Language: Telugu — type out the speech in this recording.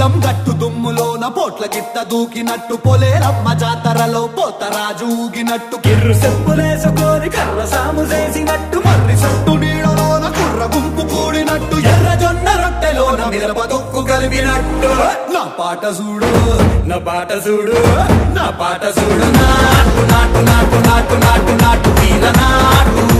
పొలం గట్టు దుమ్ములోన పోట్ల గిట్ట దూకినట్టు పొలేరమ్మ జాతరలో పోతరాజు ఊగినట్టు కిర్రు చెప్పులేసుకొని కర్ర సాము చేసినట్టు మర్రి సొట్టు నీడలోన కుర్ర గుంపు కూడినట్టు ఎర్ర జొన్న రొట్టెలోన మిరప దుక్కు కలిపినట్టు నా పాట చూడు నా పాట చూడు నా పాట చూడు నాటు నాటు నాటు నాటు నాటు నాటు వీల నాటు